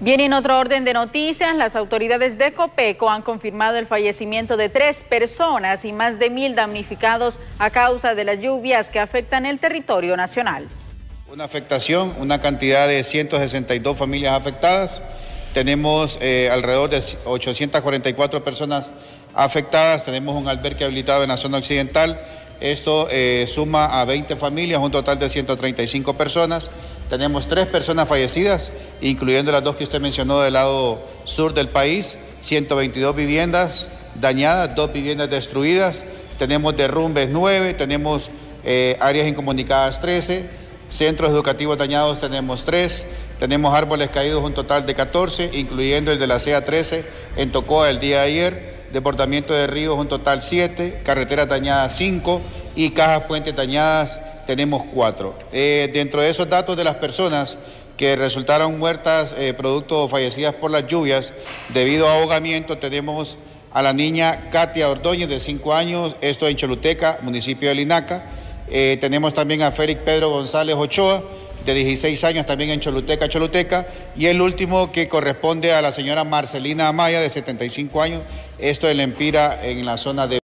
Bien, en otro orden de noticias, las autoridades de COPECO han confirmado el fallecimiento de 3 personas y más de 1.000 damnificados a causa de las lluvias que afectan el territorio nacional. Una afectación, una cantidad de 162 familias afectadas. Tenemos alrededor de 844 personas afectadas. Tenemos un albergue habilitado en la zona occidental. Esto suma a 20 familias, un total de 135 personas. Tenemos 3 personas fallecidas, incluyendo las 2 que usted mencionó del lado sur del país, 122 viviendas dañadas, 2 viviendas destruidas, tenemos derrumbes 9, tenemos áreas incomunicadas 13, centros educativos dañados tenemos 3, tenemos árboles caídos un total de 14, incluyendo el de la CEA 13 en Tocóa el día de ayer, desbordamiento de ríos un total 7, carreteras dañadas 5 y cajas puentes dañadas tenemos 4. Dentro de esos datos de las personas que resultaron muertas, producto o fallecidas por las lluvias debido a ahogamiento, tenemos a la niña Katia Ordóñez de 5 años, esto en Choluteca, municipio de Linaca. Tenemos también a Félix Pedro González Ochoa de 16 años, también en Choluteca, y el último que corresponde a la señora Marcelina Amaya de 75 años, esto en Lempira, en la zona de...